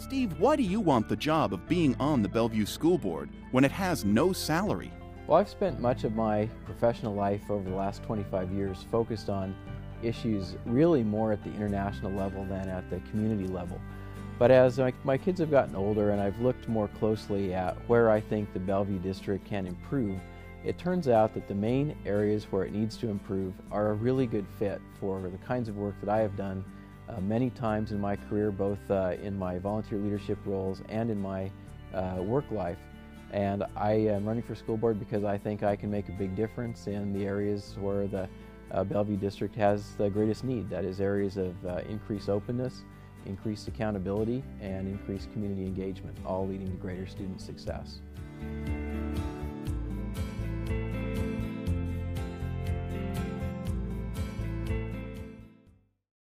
Steve, why do you want the job of being on the Bellevue School Board when it has no salary? Well, I've spent much of my professional life over the last 25 years focused on issues really more at the international level than at the community level. But as my kids have gotten older and I've looked more closely at where I think the Bellevue district can improve, it turns out that the main areas where it needs to improve are a really good fit for the kinds of work that I have done many times in my career, both in my volunteer leadership roles and in my work life. And I am running for school board because I think I can make a big difference in the areas where the Bellevue district has the greatest need. That is, areas of increased openness, increased accountability, and increased community engagement, all leading to greater student success.